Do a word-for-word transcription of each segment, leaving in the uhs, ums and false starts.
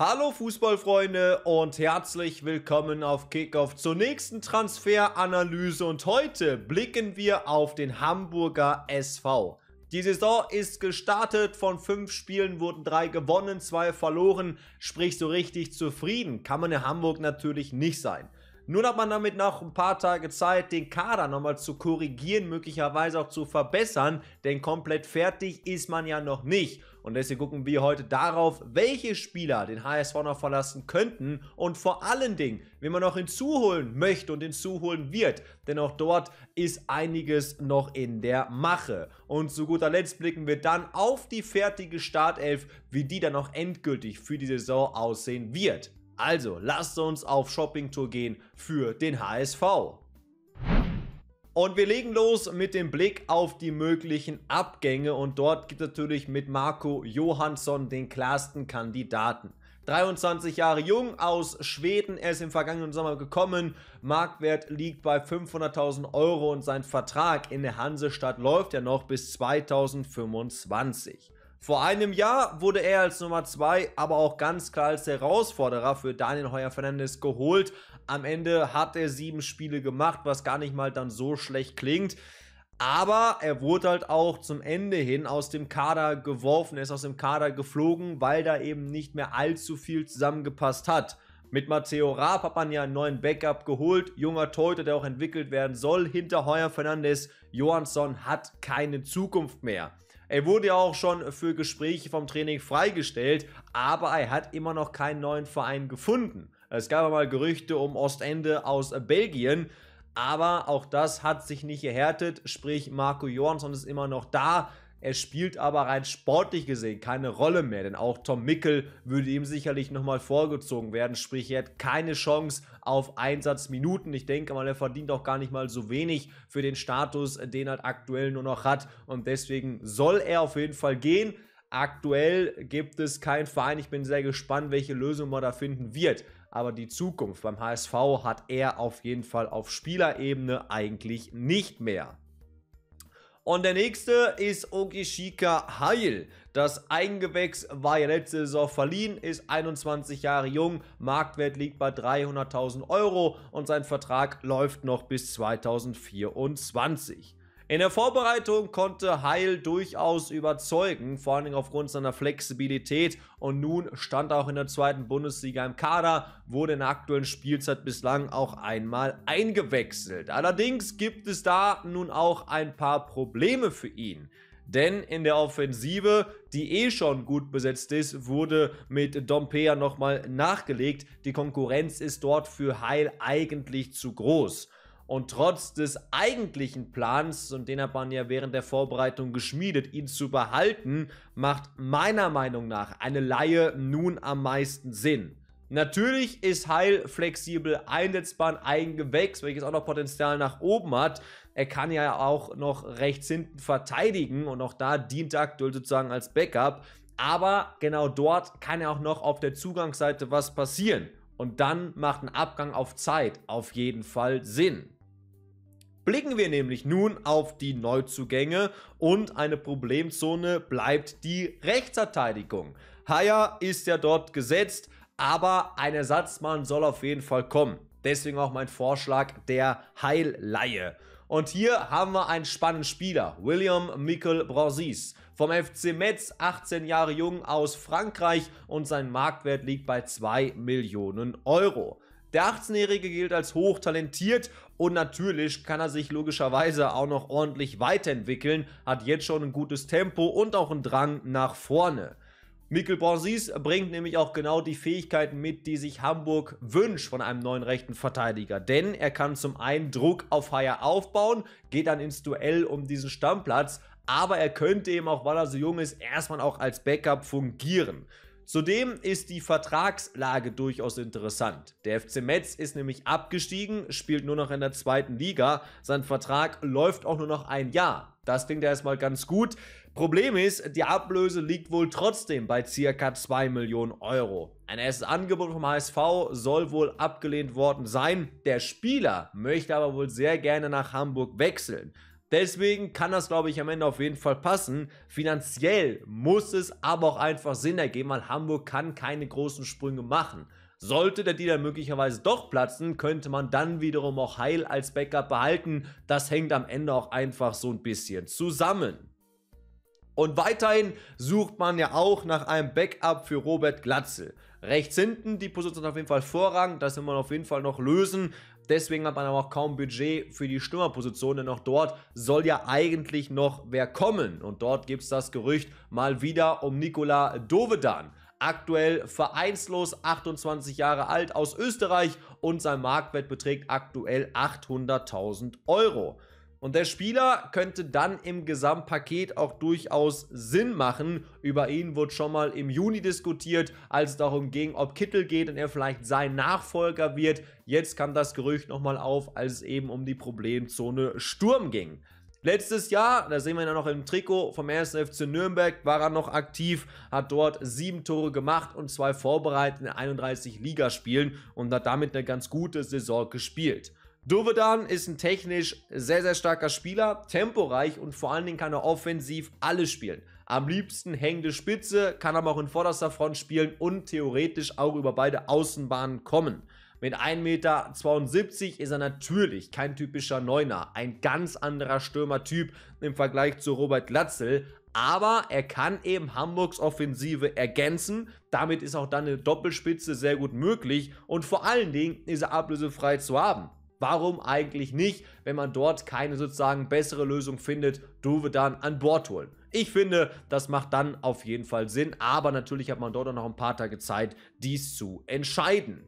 Hallo Fußballfreunde und herzlich willkommen auf Kickoff zur nächsten Transferanalyse und heute blicken wir auf den Hamburger S V. Die Saison ist gestartet, von fünf Spielen wurden drei gewonnen, zwei verloren, sprich so richtig zufrieden kann man in Hamburg natürlich nicht sein. Nun hat man damit noch ein paar Tage Zeit, den Kader nochmal zu korrigieren, möglicherweise auch zu verbessern, denn komplett fertig ist man ja noch nicht. Und deswegen gucken wir heute darauf, welche Spieler den H S V noch verlassen könnten und vor allen Dingen, wen man noch hinzuholen möchte und hinzuholen wird, denn auch dort ist einiges noch in der Mache. Und zu guter Letzt blicken wir dann auf die fertige Startelf, wie die dann noch endgültig für die Saison aussehen wird. Also, lasst uns auf Shoppingtour gehen für den H S V. Und wir legen los mit dem Blick auf die möglichen Abgänge und dort gibt es natürlich mit Marco Johansson den klarsten Kandidaten. dreiundzwanzig Jahre jung, aus Schweden, er ist im vergangenen Sommer gekommen, Marktwert liegt bei fünfhunderttausend Euro und sein Vertrag in der Hansestadt läuft ja noch bis zweitausendfünfundzwanzig. Vor einem Jahr wurde er als Nummer zwei, aber auch ganz klar als Herausforderer für Daniel Heuer Fernandes geholt. Am Ende hat er sieben Spiele gemacht, was gar nicht mal dann so schlecht klingt. Aber er wurde halt auch zum Ende hin aus dem Kader geworfen, er ist aus dem Kader geflogen, weil da eben nicht mehr allzu viel zusammengepasst hat. Mit Matteo Raab hat man ja einen neuen Backup geholt, junger Torhüter, der auch entwickelt werden soll. Hinter Heuer Fernandes, Johansson hat keine Zukunft mehr. Er wurde ja auch schon für Gespräche vom Training freigestellt, aber er hat immer noch keinen neuen Verein gefunden. Es gab mal Gerüchte um Ostende aus Belgien, aber auch das hat sich nicht erhärtet, sprich Marco Johansson ist immer noch da. Er spielt aber rein sportlich gesehen keine Rolle mehr, denn auch Tom Mickel würde ihm sicherlich nochmal vorgezogen werden, sprich er hat keine Chance auf Einsatzminuten. Ich denke mal, er verdient auch gar nicht mal so wenig für den Status, den er aktuell nur noch hat und deswegen soll er auf jeden Fall gehen. Aktuell gibt es keinen Verein, ich bin sehr gespannt, welche Lösung man da finden wird, aber die Zukunft beim H S V hat er auf jeden Fall auf Spielerebene eigentlich nicht mehr. Und der nächste ist Ogishika Heil. Das Eigengewächs war ja letzte Saison verliehen, ist einundzwanzig Jahre jung, Marktwert liegt bei dreihunderttausend Euro und sein Vertrag läuft noch bis zweitausendvierundzwanzig. In der Vorbereitung konnte Heil durchaus überzeugen, vor allen Dingen aufgrund seiner Flexibilität und nun stand er auch in der zweiten Bundesliga im Kader, wurde in der aktuellen Spielzeit bislang auch einmal eingewechselt. Allerdings gibt es da nun auch ein paar Probleme für ihn. Denn in der Offensive, die eh schon gut besetzt ist, wurde mit Dompea nochmal nachgelegt. Die Konkurrenz ist dort für Heil eigentlich zu groß. Und trotz des eigentlichen Plans, und den hat man ja während der Vorbereitung geschmiedet, ihn zu behalten, macht meiner Meinung nach eine Leihe nun am meisten Sinn. Natürlich ist Heil flexibel einsetzbar, ein Eigengewächs, welches auch noch Potenzial nach oben hat. Er kann ja auch noch rechts hinten verteidigen und auch da dient er aktuell sozusagen als Backup. Aber genau dort kann ja auch noch auf der Zugangsseite was passieren. Und dann macht ein Abgang auf Zeit auf jeden Fall Sinn. Blicken wir nämlich nun auf die Neuzugänge und eine Problemzone bleibt die Rechtsverteidigung. Heyer ist ja dort gesetzt, aber ein Ersatzmann soll auf jeden Fall kommen. Deswegen auch mein Vorschlag der Heil-Leihe. Und hier haben wir einen spannenden Spieler, William Mikelbrencis vom F C Metz, achtzehn Jahre jung aus Frankreich und sein Marktwert liegt bei zwei Millionen Euro. Der achtzehnjährige gilt als hochtalentiert und natürlich kann er sich logischerweise auch noch ordentlich weiterentwickeln, hat jetzt schon ein gutes Tempo und auch einen Drang nach vorne. Mikkel Brossis bringt nämlich auch genau die Fähigkeiten mit, die sich Hamburg wünscht von einem neuen rechten Verteidiger. Denn er kann zum einen Druck auf Heyer aufbauen, geht dann ins Duell um diesen Stammplatz, aber er könnte eben auch, weil er so jung ist, erstmal auch als Backup fungieren. Zudem ist die Vertragslage durchaus interessant. Der F C Metz ist nämlich abgestiegen, spielt nur noch in der zweiten Liga. Sein Vertrag läuft auch nur noch ein Jahr. Das klingt ja erstmal ganz gut. Problem ist, die Ablöse liegt wohl trotzdem bei ca. zwei Millionen Euro. Ein erstes Angebot vom H S V soll wohl abgelehnt worden sein. Der Spieler möchte aber wohl sehr gerne nach Hamburg wechseln. Deswegen kann das, glaube ich, am Ende auf jeden Fall passen. Finanziell muss es aber auch einfach Sinn ergeben, weil Hamburg kann keine großen Sprünge machen. Sollte der Deal möglicherweise doch platzen, könnte man dann wiederum auch Heil als Backup behalten. Das hängt am Ende auch einfach so ein bisschen zusammen. Und weiterhin sucht man ja auch nach einem Backup für Robert Glatzel. Rechts hinten, die Position hat auf jeden Fall Vorrang, das will man auf jeden Fall noch lösen. Deswegen hat man aber auch kaum Budget für die Stürmerposition, denn auch dort soll ja eigentlich noch wer kommen. Und dort gibt es das Gerücht mal wieder um Nikola Dovedan. Aktuell vereinslos, achtundzwanzig Jahre alt, aus Österreich, und sein Marktwert beträgt aktuell achthunderttausend Euro. Und der Spieler könnte dann im Gesamtpaket auch durchaus Sinn machen. Über ihn wurde schon mal im Juni diskutiert, als es darum ging, ob Kittel geht und er vielleicht sein Nachfolger wird. Jetzt kam das Gerücht nochmal auf, als es eben um die Problemzone Sturm ging. Letztes Jahr, da sehen wir ihn ja noch im Trikot vom ersten F C Nürnberg, war er noch aktiv, hat dort sieben Tore gemacht und zwei vorbereitet in einunddreißig Ligaspielen und hat damit eine ganz gute Saison gespielt. Dovedan ist ein technisch sehr, sehr starker Spieler, temporeich, und vor allen Dingen kann er offensiv alles spielen. Am liebsten hängende Spitze, kann aber auch in vorderster Front spielen und theoretisch auch über beide Außenbahnen kommen. Mit ein Meter zweiundsiebzig ist er natürlich kein typischer Neuner, ein ganz anderer Stürmertyp im Vergleich zu Robert Glatzel. Aber er kann eben Hamburgs Offensive ergänzen. Damit ist auch dann eine Doppelspitze sehr gut möglich und vor allen Dingen ist er ablösefrei zu haben. Warum eigentlich nicht, wenn man dort keine sozusagen bessere Lösung findet, Dovedan an Bord holen? Ich finde, das macht dann auf jeden Fall Sinn, aber natürlich hat man dort auch noch ein paar Tage Zeit, dies zu entscheiden.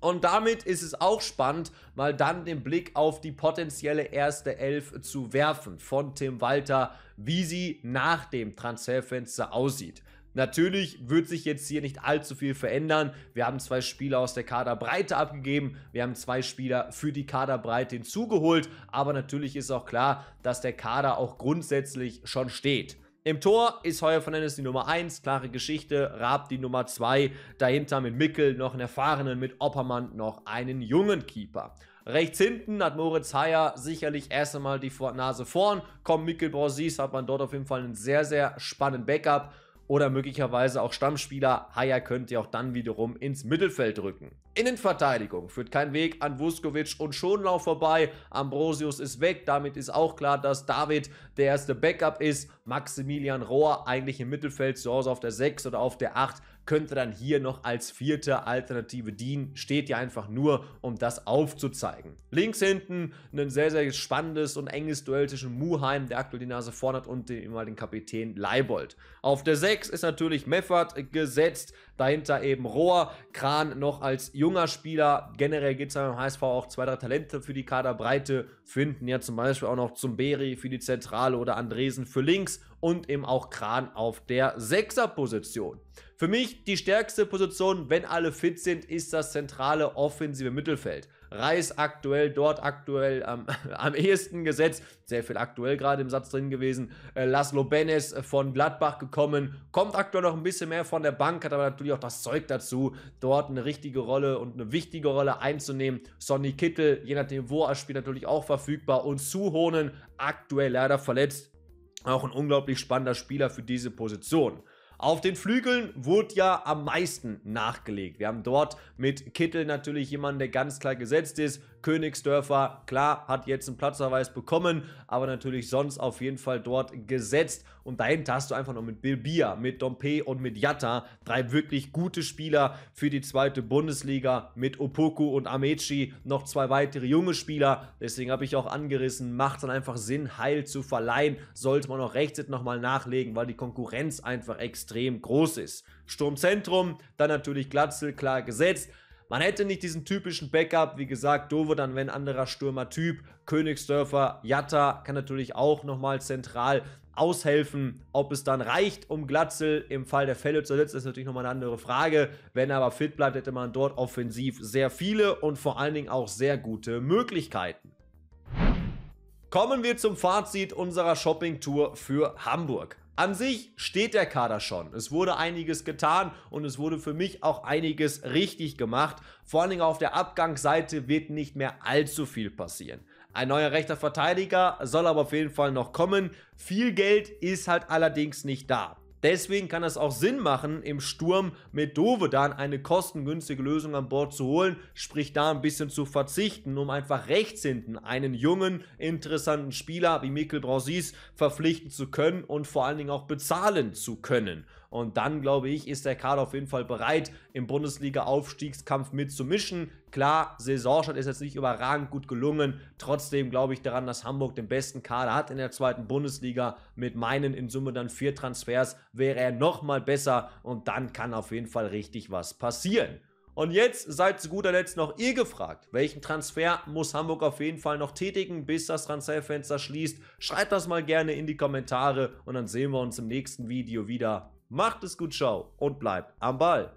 Und damit ist es auch spannend, mal dann den Blick auf die potenzielle erste Elf zu werfen von Tim Walter, wie sie nach dem Transferfenster aussieht. Natürlich wird sich jetzt hier nicht allzu viel verändern. Wir haben zwei Spieler aus der Kaderbreite abgegeben. Wir haben zwei Spieler für die Kaderbreite hinzugeholt. Aber natürlich ist auch klar, dass der Kader auch grundsätzlich schon steht. Im Tor ist Heuer Fernandes die Nummer eins, klare Geschichte, Raab die Nummer zwei, dahinter mit Mickel noch einen erfahrenen, mit Oppermann noch einen jungen Keeper. Rechts hinten hat Moritz Heyer sicherlich erst einmal die Nase vorn, kommt Mikkel Brossis, hat man dort auf jeden Fall einen sehr, sehr spannenden Backup. Oder möglicherweise auch Stammspieler. Heyer könnte ja auch dann wiederum ins Mittelfeld rücken. Innenverteidigung führt kein Weg an Vuskovic und Schonlau vorbei. Ambrosius ist weg. Damit ist auch klar, dass David der erste Backup ist. Maximilian Rohr eigentlich im Mittelfeld, zu Hause auf der sechs oder auf der acht. Könnte dann hier noch als vierte Alternative dienen. Steht ja einfach nur, um das aufzuzeigen. Links hinten ein sehr, sehr spannendes und enges Duell zwischen Muhain, der aktuell die Nase vorn hat, und dem ehemaligen Kapitän Leibold. Auf der sechs ist natürlich Meffert gesetzt. Dahinter eben Rohr, Kran noch als junger Spieler. Generell gibt es beim H S V auch zwei, drei Talente für die Kaderbreite. Finden ja zum Beispiel auch noch Zumberi für die Zentrale oder Andresen für links. Und eben auch Kran auf der Sechser-Position. Für mich die stärkste Position, wenn alle fit sind, ist das zentrale offensive Mittelfeld. Reis aktuell dort aktuell ähm, am ehesten gesetzt, sehr viel aktuell gerade im Satz drin gewesen. Äh, Laszlo Benes von Gladbach gekommen, kommt aktuell noch ein bisschen mehr von der Bank, hat aber natürlich auch das Zeug dazu, dort eine richtige Rolle und eine wichtige Rolle einzunehmen. Sonny Kittel, je nachdem wo er spielt, natürlich auch verfügbar, und Suhonen aktuell leider verletzt. Auch ein unglaublich spannender Spieler für diese Position. Auf den Flügeln wurde ja am meisten nachgelegt. Wir haben dort mit Kittel natürlich jemanden, der ganz klar gesetzt ist. Königsdörfer, klar, hat jetzt einen Platzverweis bekommen, aber natürlich sonst auf jeden Fall dort gesetzt. Und dahinter hast du einfach noch mit Bilbia, mit Dompea und mit Jatta drei wirklich gute Spieler für die zweite Bundesliga, mit Opoku und Amechi noch zwei weitere junge Spieler. Deswegen habe ich auch angerissen, macht es dann einfach Sinn, Heil zu verleihen. Sollte man auch rechts nochmal nachlegen, weil die Konkurrenz einfach extrem groß ist. Sturmzentrum, dann natürlich Glatzel, klar gesetzt. Man hätte nicht diesen typischen Backup, wie gesagt, Dovedan wäre ein anderer Stürmertyp, Königsdörfer, Jatta kann natürlich auch nochmal zentral aushelfen. Ob es dann reicht, um Glatzel im Fall der Fälle zu ersetzen, ist natürlich nochmal eine andere Frage. Wenn er aber fit bleibt, hätte man dort offensiv sehr viele und vor allen Dingen auch sehr gute Möglichkeiten. Kommen wir zum Fazit unserer Shopping-Tour für Hamburg. An sich steht der Kader schon. Es wurde einiges getan und es wurde für mich auch einiges richtig gemacht. Vor allen Dingen auf der Abgangsseite wird nicht mehr allzu viel passieren. Ein neuer rechter Verteidiger soll aber auf jeden Fall noch kommen. Viel Geld ist halt allerdings nicht da. Deswegen kann es auch Sinn machen, im Sturm mit Dovedan eine kostengünstige Lösung an Bord zu holen, sprich da ein bisschen zu verzichten, um einfach rechts hinten einen jungen, interessanten Spieler wie Mikkel Brossis verpflichten zu können und vor allen Dingen auch bezahlen zu können. Und dann, glaube ich, ist der Kader auf jeden Fall bereit, im Bundesliga-Aufstiegskampf mitzumischen. Klar, Saisonstart ist jetzt nicht überragend gut gelungen. Trotzdem glaube ich daran, dass Hamburg den besten Kader hat in der zweiten Bundesliga. Mit meinen in Summe dann vier Transfers wäre er nochmal besser. Und dann kann auf jeden Fall richtig was passieren. Und jetzt seid zu guter Letzt noch ihr gefragt, welchen Transfer muss Hamburg auf jeden Fall noch tätigen, bis das Transferfenster schließt. Schreibt das mal gerne in die Kommentare und dann sehen wir uns im nächsten Video wieder. Macht es gut, ciao und bleibt am Ball.